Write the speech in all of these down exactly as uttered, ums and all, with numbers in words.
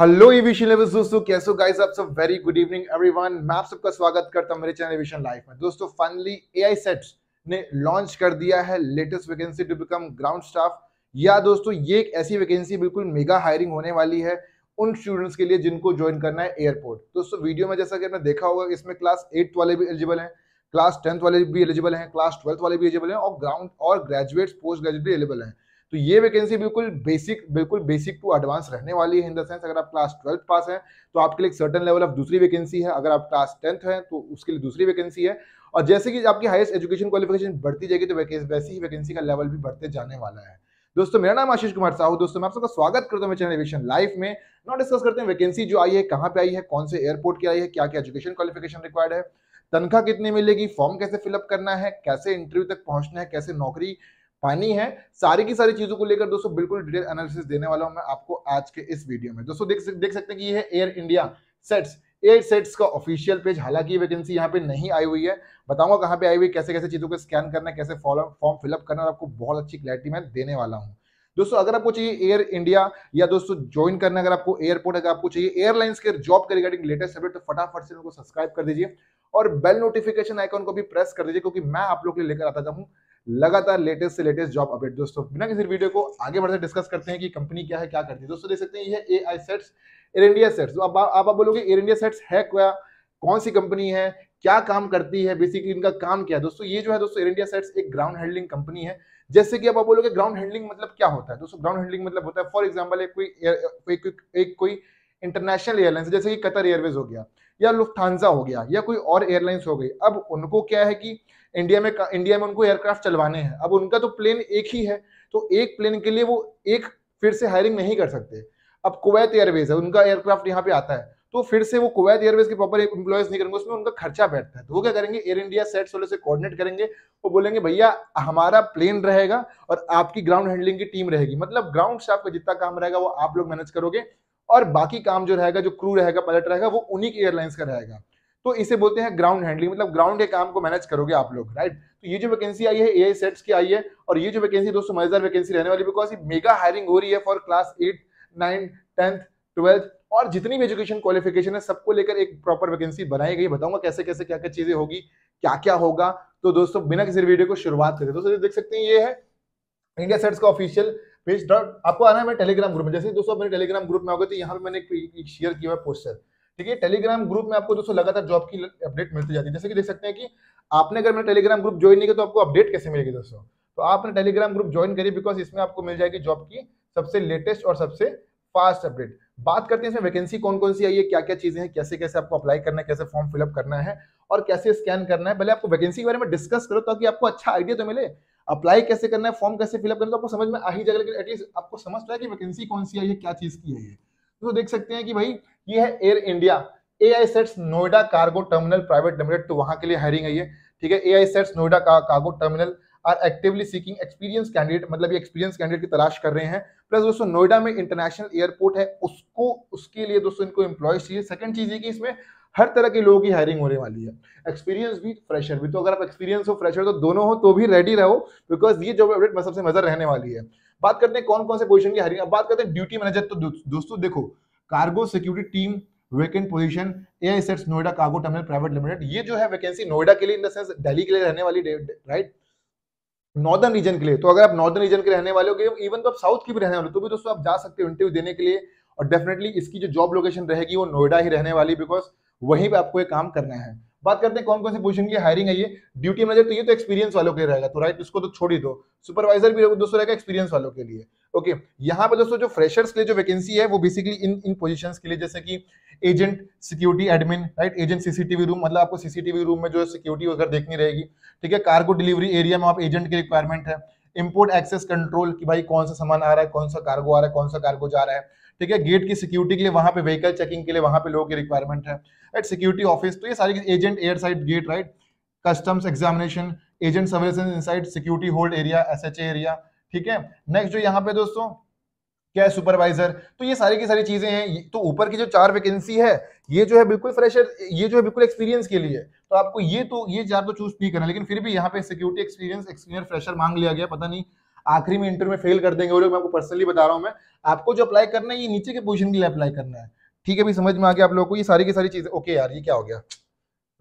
Hello aviation lovers दोस्तों, कैसे हो गाइस आप सब। Very good evening everyone. मैं आप सबका स्वागत करता हूं मेरे चैनल एविएशन लाइफ में। दोस्तों फाइनली एआई सैट्स ने लॉन्च कर दिया है latest vacancy to become ground staff. या दोस्तों ये एक ऐसी वैकेंसी बिल्कुल मेगा हायरिंग होने वाली है उन स्टूडेंट्स के लिए जिनको ज्वाइन करना है एयरपोर्ट। दोस्तों वीडियो में जैसा कि आपने देखा होगा, इसमें क्लास एट्थ वाले भी एलिजिबल हैं, क्लास टेंथ वाले भी एलिजिबल हैं, क्लास ट्वेल्थ वाले भी एलिजिबल हैं और ग्राउंड और ग्रेजुएट्स पोस्ट ग्रेजुएट भी एलिजिबल हैं। तो ये वैकेंसी बिल्कुल बेसिक बिल्कुल बेसिक टू एडवांस रहने वाली है। इन द सेंस अगर आप क्लास ट्वेल्थ पास हैं तो आपके लिए सर्टेन लेवल ऑफ दूसरी वैकेंसी है, अगर आप क्लास टेंथ हैं तो उसके लिए दूसरी वैकेंसी है, और जैसे कि आपकी हाईएस्ट एजुकेशन क्वालिफिकेशन बढ़ती जाएगी तो वैसी ही वैकेंसी का लेवल भी बढ़ते जाने वाला है। दोस्तों मेरा नाम आशीष कुमार साहू। दोस्तों मैं आप सबका स्वागत करता हूँ मेरे चैनल एविएशन लाइफ में। नॉ डिस्कस करते हैं वैकेंसी जो आई है, कहाँ पे आई है, कौन से एयरपोर्ट की आई है, क्या क्या एजुकेशन क्वालिफिकेशन रिक्वायर्ड है, तनख्वाह कितनी मिलेगी, फॉर्म कैसे फिलअप करना है, कैसे इंटरव्यू तक पहुँचना है, कैसे नौकरी पानी है, सारी की सारी चीजों को लेकर दोस्तों बिल्कुल डिटेल एनालिसिस देने वाला हूं मैं आपको आज के इस वीडियो में। दोस्तों देख देख सकते हैं कि ये है Air India SATS, Air SATS का ऑफिशियल पेज। हालांकि ये वैकेंसी यहाँ पे नहीं आई हुई है, बताऊंगा कहाँ पे आई हुई, कैसे कैसे चीजों को स्कैन करना है, कैसे फॉर्म फिलअप करना है, आपको बहुत अच्छी क्लैरिटी मैं देने वाला हूँ। दोस्तों अगर आपको चाहिए एयर इंडिया या दोस्तों ज्वाइन करना, अगर आपको एयरपोर्ट, अगर आपको चाहिए एयरलाइंस के जॉब के रिगार्डिंग लेटेस्ट अपडेट, तो फटाफट से उनको सब्सक्राइब कर दीजिए और बेल नोटिफिकेशन आइकॉन को भी प्रेस कर दीजिए, क्योंकि मैं आप लोग के लिए लेकर आता हूँ लगातार लेटेस्ट से लेटेस्ट जॉब अपडेट। दोस्तों बिना किसी वीडियो को आगे बढ़ते डिस्कस करते हैं कि कंपनी क्या है, क्या करती है। दोस्तों देख सकते हैं ये है AI SATS, Air India SATS. तो अब आप बोलोगे एयर इंडिया सैट्स है क्या, कौन सी कंपनी है, क्या काम करती है, बेसिकली इनका काम क्या है। दोस्तों ये जो है दोस्तों एयर इंडिया सैट्स एक ग्राउंड हैंडलिंग कंपनी है। जैसे कि आप बोलोगे ग्राउंड हैंडलिंग मतलब क्या होता है। दोस्तों ग्राउंड हैंडलिंग मतलब होता है, फॉर एग्जाम्पल एक कोई एक कोई इंटरनेशनल एयरलाइंस जैसे कि कतर एयरवेज हो गया या लुफ्थांसा हो गया या कोई और एयरलाइंस हो गई। अब उनको क्या है कि इंडिया में इंडिया में उनको एयरक्राफ्ट चलवाने हैं। अब उनका तो प्लेन एक ही है, तो एक प्लेन के लिए वो एक फिर से हायरिंग नहीं कर सकते। अब कुवैत एयरवेज है, उनका एयरक्राफ्ट यहाँ पे आता है, तो फिर से वो कुवैत एयरवेज के प्रॉपर एम्प्लॉयज नहीं करेंगे, उसमें उनका खर्चा बैठता है। तो वो क्या करेंगे, एयर इंडिया सैट्स वाले से कोऑर्डिनेट करेंगे और बोलेंगे भैया हमारा प्लेन रहेगा और आपकी ग्राउंड हैंडलिंग की टीम रहेगी, मतलब ग्राउंड स्टाफ का जितना काम रहेगा वो आप लोग मैनेज करोगे और बाकी काम जो रहेगा, जो क्रू रहेगा, पायलट रहेगा, वो उन्हीं की एयरलाइंस का रहेगा। तो इसे बोलते हैं ग्राउंड हैंडलिंग, मतलब ग्राउंड के काम को मैनेज करोगे आप लोग, राइट। तो ये जो वैकेंसी आई है एआई सैट्स की आई है, और ये जो वैकेंसी दोस्तों मजेदार वैकेंसी रहने वाली, बिकॉज मेगा हायरिंग हो रही है for class eight nine tenth twelfth और जितनी भी एजुकेशन क्वालिफिकेशन है सबको लेकर एक प्रॉपर वैकेंसी बनाई गई। बताऊंगा कैसे कैसे क्या क्या चीजें होगी, क्या क्या होगा। तो दोस्तों बिना किसी वीडियो को शुरुआत करें। दोस्तों देख सकते हैं ये है इंडिया सैट्स का ऑफिशियल पेज। डॉट आपको आना है मेरे टेलीग्राम ग्रुप में। जैसे दोस्तों मेरे टेलीग्राम ग्रुप में आओगे तो यहाँ पे मैंने एक शेयर किया है पोस्टर, ठीक है। टेलीग्राम ग्रुप में आपको दोस्तों लगातार जॉब की अपडेट मिलती जाती है। जैसे कि देख सकते हैं कि आपने अगर मेरा टेलीग्राम ग्रुप ज्वाइन नहीं किया तो आपको अपडेट कैसे मिलेगी दोस्तों। तो आपने टेलीग्राम ग्रुप ज्वाइन करिए, बिकॉज इसमें आपको मिल जाएगी जॉब की सबसे लेटेस्ट और सबसे फास्ट अपडेट। बात करते हैं इसमें वैकेंसी कौन कौन सी आई है, क्या क्या चीजें हैं, कैसे कैसे आपको अप्लाई करना है, कैसे फॉर्म फिलअप करना है और कैसे स्कैन करना है। पहले आपको वैकेंसी के बारे में डिस्कस करो ताकि आपको अच्छा आइडिया तो मिले, अप्लाई कैसे करना है, फॉर्म कैसे फिलअप करना है, तो आपको समझ में आ ही जाएगा। लेकिन एटलीस्ट आपको समझ तो है कि वैकेंसी कौन सी आई है, क्या चीज की आई है। तो देख सकते हैं कि भाई ये है Air India AI SATS Noida cargo terminal private limited, तो वहां के लिए हायरिंग है ये, ठीक है। AI SATS Noida cargo terminal are actively seeking experience candidate, मतलब ये एक्सपीरियंस कैंडिडेट की तलाश कर रहे हैं। प्लस दोस्तों नोएडा में इंटरनेशनल एयरपोर्ट है, उसको उसके लिए दोस्तों इनको एम्प्लॉयज चाहिए। सेकंड चीज ये कि इसमें हर तरह के लोगों की हायरिंग होने वाली है, एक्सपीरियंस भी फ्रेशर भी। तो अगर आप एक्सपीरियंस हो, फ्रेशर तो दोनों हो तो भी रेडी रहो, बिकॉज ये जॉब अपडेट सबसे मजेदार रहने वाली है। बात करते हैं कौन कौन से पोजीशन की हायरिंग। अब बात करते हैं ड्यूटी मैनेजर। तो दो, दोस्तों देखो cargo security team vacant position AI SATS Noida cargo terminal private limited. ये जो है वैकेंसी नोएडा के लिए, इन द सेंस दिल्ली के लिए रहने वाली, राइट, नॉर्दर्न रीजन के लिए। तो अगर आप नॉर्दर्न रीजन के रहने वाले हो, इवन तो आप साउथ की भी रहने वाले हो, तो भी दोस्तों आप जा सकते हो इंटरव्यू देने के लिए। और डेफिनेटली इसकी जो जॉब लोकेशन रहेगी वो नोएडा ही रहने वाली, बिकॉज वहीं पे आपको ये काम करना है। बात करते हैं कौन कौन से पोजीशन की हायरिंग है। ये ड्यूटी मैनेजर, तो ये तो एक्सपीरियंस वालों के लिए रहेगा, तो राइट इसको तो छोड़ ही दो। सुपरवाइजर भी दोस्तों रहेगा एक्सपीरियंस वालों के लिए, ओके। यहाँ पे दोस्तों जो फ्रेशर्स के लिए जो वैकेंसी है वो बेसिकली इन इन पोजीशंस के लिए, जैसे कि agent security admin, right, agent CCTV room, मतलब आपको सीसीटीवी रूम में जो सिक्योरिटी वगैरह देखनी रहेगी, ठीक है। कार्गो डिलीवरी एरिया में आप एजेंट की रिक्वायरमेंट है। इम्पोर्ट एक्सेस कंट्रोल कि भाई कौन सा सामान आ रहा है, कौन सा कार्गो आ रहा है, कौन सा कार्गो जा रहा है, ठीक है। गेट की सिक्योरिटी के लिए वहाँ पे व्हीकल चेकिंग के लिए वहाँ पे लोगों की रिक्वायरमेंट है। एट सिक्योरिटी ऑफिस, तो ये सारी agent air side gate, right, customs examination, agent services inside security hold area SHA area, ठीक है। नेक्स्ट जो यहाँ पे दोस्तों क्या है, सुपरवाइजर। तो ये सारी की सारी चीजें हैं। तो ऊपर की जो चार वैकेंसी है ये जो है बिल्कुल फ्रेशर, ये जो है बिल्कुल एक्सपीरियंस के लिए, तो आपको ये तो ये चार तो चूज नहीं करना। लेकिन फिर भी यहाँ पे सिक्योरिटी एक्सपीरियंस एक्सपीरियंस फ्रेशर मांग लिया गया, पता नहीं आखिरी में इंटरव्यू में फेल कर देंगे वो लोग, मैं आपको पर्सनली बता रहा हूँ। मैं आपको जो अप्लाई करना है ये नीचे के पोजीशन के लिए अप्लाई करना है, ठीक है। भी समझ में आ गया आप लोगों को ये सारी की सारी चीज़ें। ओके यार ये क्या हो गया,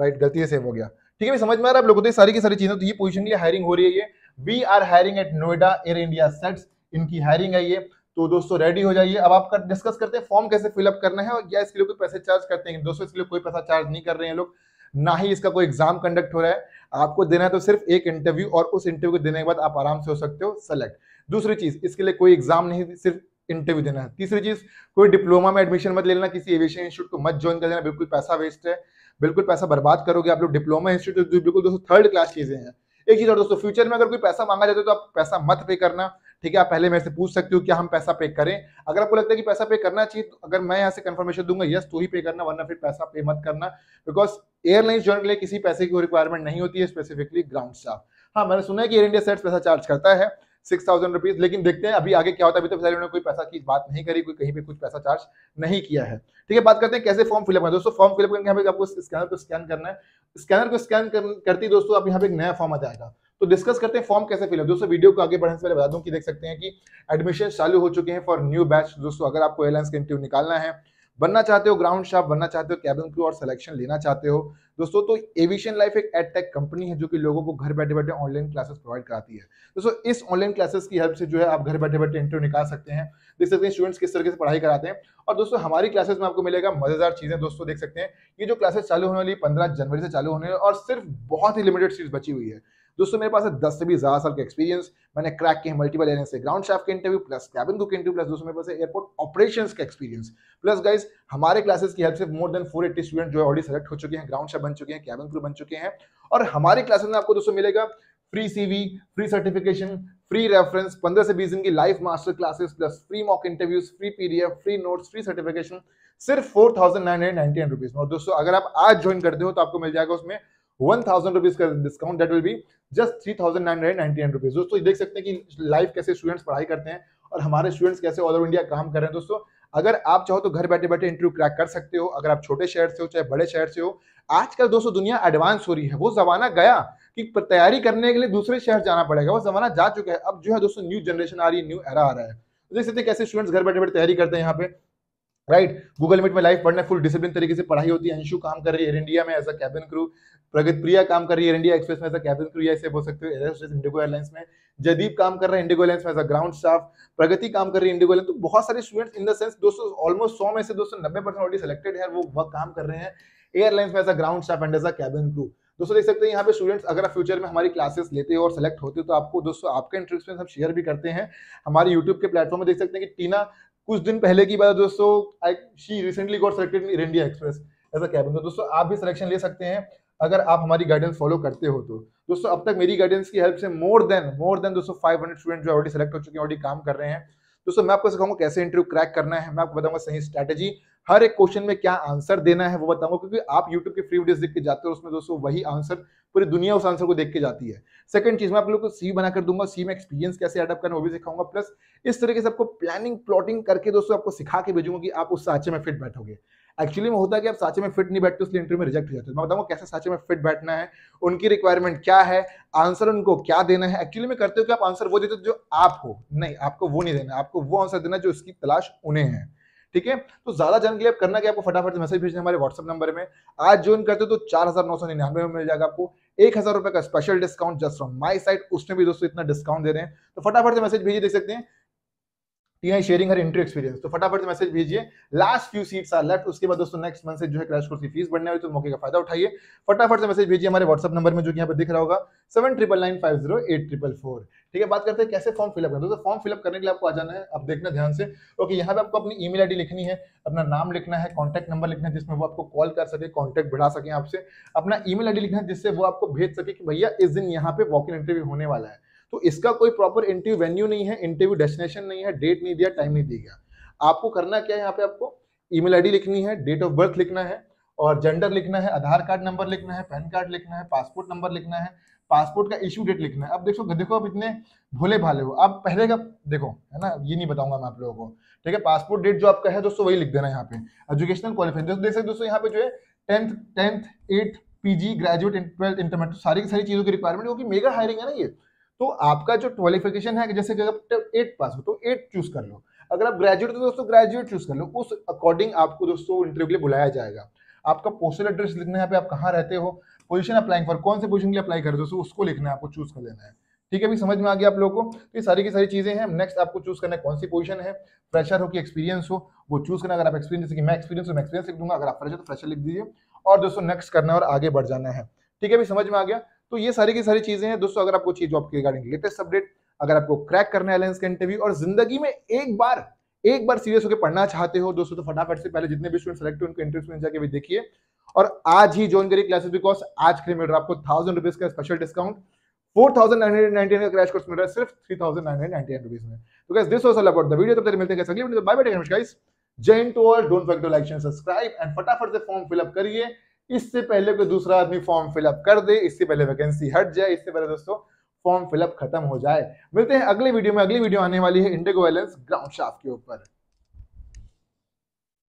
राइट गलती से सेव हो गया, ठीक है। भी समझ में आ रहा है आप लोगों को सारी की सारी चीज़ें। तो ये पोजीशन के लिए हायरिंग हो रही है, ये we are hiring at Noida Air India SATS, इनकी हायरिंग है ये। तो दोस्तों रेडी हो जाइए। अब आप कर डिस्कस करते हैं फॉर्म कैसे फिलअप करना है और या इसके लिए कोई पैसे चार्ज करते हैं। दोस्तों इसके लिए कोई पैसा चार्ज नहीं कर रहे हैं लोग, ना ही इसका कोई एग्जाम कंडक्ट हो रहा है। आपको देना है तो सिर्फ एक इंटरव्यू, और उस इंटरव्यू को देने के बाद आप आराम से हो सकते हो सेलेक्ट। दूसरी चीज इसके लिए कोई एग्जाम नहीं, सिर्फ इंटरव्यू देना है। तीसरी चीज कोई डिप्लोमा में एडमिशन मत ले लेना, किसी एविएशन इंस्टीट्यूट को मत ज्वाइन कर लेना, बिल्कुल पैसा वेस्ट है, बिल्कुल पैसा बर्बाद करोगे आप लोग। डिप्लोमा इंस्टीट्यूट बिल्कुल दोस्तों थर्ड क्लास चीजें हैं। एक चीज और दोस्तों, फ्यूचर में अगर कोई पैसा मांगा जाता है तो आप पैसा मत पे करना, ठीक है। आप पहले मेरे से पूछ सकते हो क्या हम पैसा पे करें, अगर आपको लगता है कि पैसा पे करना चाहिए तो अगर मैं यहाँ से कंफर्मेशन दूंगा यस तो ही पे करना, वरना फिर पैसा पे मत करना। बिकॉज एयरलाइंस ज्वाइन के लिए किसी पैसे की रिक्वायरमेंट नहीं होती है, स्पेसिफिकली ग्राउंड स्टाफ। हाँ मैंने सुना है कि एयर इंडिया सैट्स पैसा चार्ज करता है सिक्स थाउजेंड रुपीज, लेकिन देखते हैं अभी आगे क्या होता है। अभी तो फिलहाल उन्होंने कोई पैसा की बात नहीं करी, कोई कहीं पे कुछ पैसा चार्ज नहीं किया है, ठीक है। बात करते हैं कैसे फॉर्म फिलअप करना है। दोस्तों फॉर्म फिलअप करने के आपको स्कैनर को स्कैन करना है, स्कैनर को स्कैन करती दोस्तों आप यहाँ पे एक नया फॉर्म आ जाएगा। तो डिस्कस करते हैं फॉर्म कैसे फिलअप। दोस्तों वीडियो को आगे बढ़ने से पहले बता दूं कि देख सकते हैं कि एडमिशन चालू हो चुके हैं फॉर न्यू बैच। दोस्तों अगर आपको एयरलाइंस का इंटरव्यू निकालना है, बनना चाहते हो ग्राउंड स्टाफ, बनना चाहते हो कैबिन क्रू और सिलेक्शन लेना चाहते हो दोस्तों, तो एविएशन लाइफ एक एडटेक कंपनी है जो कि लोगों को घर बैठे बैठे ऑनलाइन क्लासेस प्रोवाइड कराती है। दोस्तों इस ऑनलाइन क्लासेस की हेल्प से जो है आप घर बैठे बैठे इंटरव्यू निकाल सकते हैं, देख सकते हैं स्टूडेंट्स किस तरीके से पढ़ाई कराते हैं। और दोस्तों हमारी क्लासेस में आपको मिलेगा मजेदार चीजें। दोस्तों देख सकते हैं ये जो क्लासेस चालू होने वाली पंद्रह जनवरी से चालू होने और सिर्फ बहुत ही लिमिटेड सीट बची हुई है। दोस्तों मेरे पास है दस से भी ज्यादा साल का एक्सपीरियंस, मैंने क्रैक के मल्टीपल एयरलाइंस से ग्राउंड स्टाफ के इंटरव्यू प्लस कैबिन क्रू के इंटरव्यू प्लस दोस्तों मेरे पास है एयरपोर्ट ऑपरेशंस का एक्सपीरियंस। प्लस गाइस हमारे क्लासेस की हेल्प से more than four eighty student जो है ऑलरेडी सेलेक्ट हो चुके हैं, ग्राउंड स्टाफ बन चुके हैं, कैबिन क्रू बन चुके हैं। और हमारे क्लासेस में आपको दोस्तों मिलेगा free CV, free certification, free reference, पंद्रह से बीस दिन की live master classes plus free mock interviews, free PDF, free notes, free certification सिर्फ four thousand nine hundred ninety nine rupees. और दोस्तों अगर आप आज ज्वाइन करते हो तो आपको मिल जाएगा उसमें वन थाउजेंड रुपीज का discount, that will be just three thousand nine hundred ninety nine rupees. दोस्तों देख सकते हैं कि लाइव कैसे स्टूडेंट्स पढ़ाई करते हैं और हमारे स्टूडेंट्स कैसे ऑल ओवर इंडिया काम कर रहे हैं। दोस्तों अगर आप चाहो तो घर बैठे बैठे इंटरव्यू क्रैक कर सकते हो, अगर आप छोटे शहर से हो चाहे बड़े शहर से हो। आजकल दोस्तों दुनिया एडवांस हो रही है, वो जमाना गया कि तैयारी करने के लिए दूसरे शहर जाना पड़ेगा, वो जमाना जा चुका है। अब जो है दोस्तों न्यू जनरेशन आ रही है, न्यू एरा आ रहा है। देख सकते हैं कैसे स्टूडेंट्स घर बैठे बैठे तैयारी करते हैं यहाँ पे, राइट। गूगल मीट में लाइव पढ़ना, फुल डिसिप्लिन तरीके से पढ़ाई होती है। अंशु काम कर रही है एयर इंडिया में एज अ कैबिन क्रू, प्रगत प्रिया काम कर रही है एयर इंडिया एक्सप्रेस में एज अ कैबिन क्रू, ऐसे बोल सकते हो इंडिगो एयरलाइंस में। जदीप काम कर रहा है इंडिगो एयरलाइंस में as a ground staff, Pragati काम कर रही है इंडिगो एयरलाइंस। तो बहुत सारे स्टूडेंट्स इन द सेंस दोस्तों ऑलमोस्ट सौ में से दोस्तों नब्बे परसेंट ऑलरेडी सिलेक्टेड है, वो वर्क काम कर रहे हैं एयरलाइंस में as a ground staff and as a cabin crew. दोस्तों देख सकते हैं यहाँ पे स्टूडेंट्स अगर आप फ्यूचर में हमारी क्लासेस लेते हो और सेलेक्ट होते हो तो आपको दोस्तों आपका इंटरव्यू एक्सपीरियंस हम शेयर भी करते हैं हमारे यूट्यूब के प्लेटफॉर्म में। देख सकते हैं कि टीना कुछ दिन पहले की बात दोस्तों I she recently got selected in Air India Express as a cabin. तो दोस्तों आप भी सिलेक्शन ले सकते हैं अगर आप हमारी गाइडेंस फॉलो करते हो तो। दोस्तों अब तक मेरी गाइडेंस की हेल्प से मोर देन मोर देन दोस्तों पाँच सौ स्टूडेंट जो ऑलरेडी सेलेक्ट हो चुके हैं, ऑलरेडी काम कर रहे हैं। दोस्तों मैं आपको सिखाऊंगा कैसे इंटरव्यू क्रैक करना है, मैं आपको बताऊंगा सही स्ट्रैटेजी, हर एक क्वेश्चन में क्या आंसर देना है वो बताऊंगा, क्योंकि आप यूट्यूब के फ्री वीडियोस देख के जाते हो उसमें दोस्तों वही आंसर पूरी दुनिया उस आंसर को देख के जाती है। सेकंड चीज मैं आप लोगों को सी बनाकर दूंगा, सी में एक्सपीरियंस कैसे एडअप करना वो भी सिखाऊंगा। प्लस इस तरीके से आपको प्लानिंग प्लॉटिंग करके दोस्तों आपको सिखा के भेजूंगा कि आप उस सांचे में फिट बैठोगे। एक्चुअली में होता है कि आप सांचे में फिट नहीं बैठते इसलिए इंटरव्यू में रिजेक्ट हो जाते हो। मैं बताऊंगा कैसे सांचे में फिट बैठना है, उनकी रिक्वायरमेंट क्या है, आंसर उनको क्या देना है। एक्चुअली में करते हो कि आप आंसर वो देते हो जो आप हो, नहीं आपको वो नहीं देना, आपको वो आंसर देना जो उसकी तलाश उन्हें है, ठीक है। तो ज्यादा जानने के लिए आप करना कि आपको फटाफट मैसेज भेजना हमारे व्हाट्सएप नंबर में। आज ज्वाइन करते हो तो चार हजार नौ सौ निन्यानवे में मिल जाएगा आपको एक हजार रुपए का special discount just from my side, उसमें भी दोस्तों इतना डिस्काउंट दे रहे हैं। तो फटाफट से मैसेज भेजिए, देख सकते हैं टीना शेयरिंग हर इंटरव्यू एक्सपीरियंस, तो फटाफट से मैसेज भेजिए। Last few seats are left, उसके बाद दोस्तों नेक्स्ट मंथ से जो है क्रैश कोर्स की फीस बढ़ने वाली, तो मौके का फायदा उठाइए। फटाफट से मैसेज भेजिए हमारे व्हाट्सएप नंबर में जो कि यहाँ पर दिख रहा होगा seven triple nine five zero eight triple four, ठीक है। बात करते हैं कैसे फॉर्म फिलअप करना है। दोस्तों फॉर्म फिलअप करने के लिए आपको आ जाना है, अब देखना ध्यान से। ओके यहाँ पे आपको अपनी ईमेल आईडी लिखनी है, अपना नाम लिखना है, कॉन्टैक्ट नंबर लिखना है जिसमें वो आपको कॉल कर सके, कॉन्टैक्ट बढ़ा सके आपसे। अपना ईमेल आईडी लिखना है जिससे वो आपको भेज सके कि भैया इस दिन यहाँ पे वॉक इन इंटरव्यू होने वाला है। तो इसका कोई प्रॉपर इंटरव्यू वेन्यू नहीं है, इंटरव्यू डेस्टिनेशन नहीं है, डेट नहीं दिया, टाइम नहीं दिया। आपको करना क्या है, यहाँ पे आपको ईमेल आईडी लिखनी है, डेट ऑफ बर्थ लिखना है और जेंडर लिखना है, आधार कार्ड नंबर लिखना है, पैन कार्ड लिखना है, पासपोर्ट नंबर लिखना है, पासपोर्ट का इश्यू डेट लिखना है। अब देखो देखो आप इतने भोले भाले हो, आप पहले का देखो है ना, ये नहीं बताऊंगा मैं आप लोगों को, ठीक है। पासपोर्ट डेट जो आपका है दोस्तों वही लिख देना है यहाँ पे। एजुकेशनल क्वालिफिकेशन देख सकते दोस्तों यहाँ पे जो है tenth tenth at PG graduate twelfth intermediate, सारी की सारी चीजों की रिक्वायरमेंट, क्योंकि मेगा हायरिंग है ना ये। तो आपका जो क्वालिफिकेशन है, जैसे कि आप एट पास हो तो एट चूज कर लो, अगर आप ग्रेजुएट हो तो दोस्तों ग्रेजुएट चूज कर लो, उस अकॉर्डिंग आपको दोस्तों इंटरव्यू के लिए बुलाया जाएगा। आपका पोस्टल एड्रेस लिखना है, आप कहाँ रहते हो, पोजीशन अप्लाइंग फॉर कौन से पोजीशन के लिए अप्लाई कर रहे हो दोस्तों उसको लिखना है, आपको चूज कर लेना है। ठीक है, अभी समझ में आ गया आप लोगों को, ये सारी की सारी चीजें हैं। नेक्स्ट आपको चूज करना है कौन सी पोजीशन है, फ्रेशर हो कि एक्सपीरियंस हो वो चूज करना। अगर आप एक्सपीरियंस जैसे कि मैं एक्सपीरियंस मैं एक्सपीरियंस लिख दूंगा, अगर आप फ्रेशर तो फ्रेशर लिख दीजिए और दोस्तों नेक्स्ट करना है और आगे बढ़ जाना है। ठीक है, अभी समझ में आ गया। तो ये सारी की सारी चीजें हैं दोस्तों, अगर आपको चीज जॉब के रिगार्डिंग लेटेस्ट अपडेट, अगर आपको क्रैक करना है एयरलाइंस का इंटरव्यू और जिंदगी में एक बार एक बार सीरियस होकर पढ़ना चाहते हो दोस्तों, तो फटाफट से पहले जितने भी स्टूडेंट सेलेक्ट हुए उनके इंटरव्यू में जाके भी देखिए और आज ही ज्वाइन करिए क्लासेस, बिकॉज आज के लिए मिल रहा है आपको थाउजेंड रुपीज का special discount, four thousand nine hundred ninety का क्रैश कोर्स मिल रहा है सिर्फ three thousand nine hundred ninety rupees में। तो guys this was all about the video, तब तक मिलते हैं अगली वीडियो में। Bye bye, take care guys, जय हिंद to all. Don't forget to like share subscribe and फटाफट से फॉर्म फिलअप करिए, इससे पहले कोई दूसरा आदमी फॉर्म फिलअप कर दे, इससे पहले वैकेंसी हट जाए, इससे पहले दोस्तों फॉर्म फिलअप खत्म हो जाए। मिलते हैं अगले वीडियो में, अगली वीडियो आने वाली है इंडिगो एयरलाइंस ग्राउंड शाफ्ट के ऊपर।